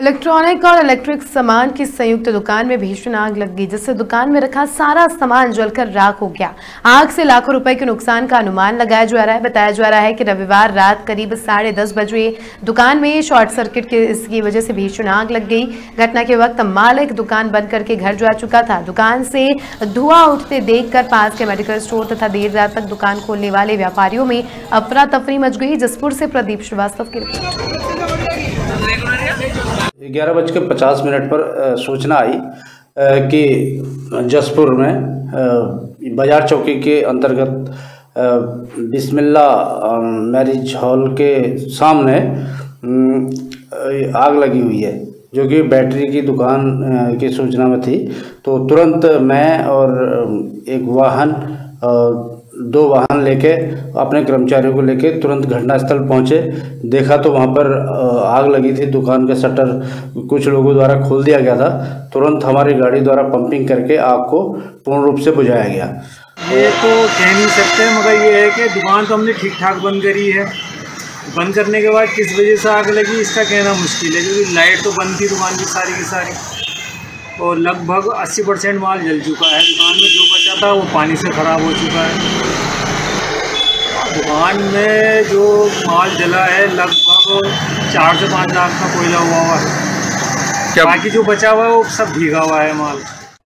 Electronic और electric सामान की संयुक्त दुकान में भीषण आग लग गई, जिससे दुकान में रखा सारा सामान जलकर राख हो गया। आग से लाखों रुपए के नुकसान का अनुमान लगाया जा रहा है। बताया जा रहा है कि रविवार रात करीब 10:30 बजे दुकान में शॉर्ट सर्किट के इसकी वजह से भीषण आग लग गई। घटना के वक्त मालिक दुकान बंद करके घर जा चुका था। दुकान से धुआं उठते देख कर पास के मेडिकल स्टोर तथा देर रात तक दुकान खोलने वाले व्यापारियों में अफरा तफरी मच गई। जसपुर से प्रदीप श्रीवास्तव की रिपोर्ट। 11:50 पर सूचना आई कि जसपुर में बाजार चौकी के अंतर्गत बिस्मिल्लाह मैरिज हॉल के सामने आग लगी हुई है, जो कि बैटरी की दुकान की सूचना में थी। तो तुरंत मैं और एक वाहन, 2 वाहन लेके अपने कर्मचारियों को लेके तुरंत घटनास्थल पहुंचे। देखा तो वहां पर आग लगी थी। दुकान का शटर कुछ लोगों द्वारा खोल दिया गया था। तुरंत हमारी गाड़ी द्वारा पंपिंग करके आग को पूर्ण रूप से बुझाया गया। ये तो कह नहीं सकते, मगर ये है कि दुकान तो हमने ठीक ठाक बंद करी है। बंद करने के बाद किस वजह से आग लगी इसका कहना मुश्किल है, क्योंकि लाइट तो बंद थी दुकान की सारी और लगभग 80% माल जल चुका है। दुकान में जो बचा था वो पानी से ख़राब हो चुका है। दुकान में जो माल जला है लगभग 4 से 5 लाख का कोयला हुआ है। बाकी जो बचा हुआ है वो सब भीगा हुआ है माल।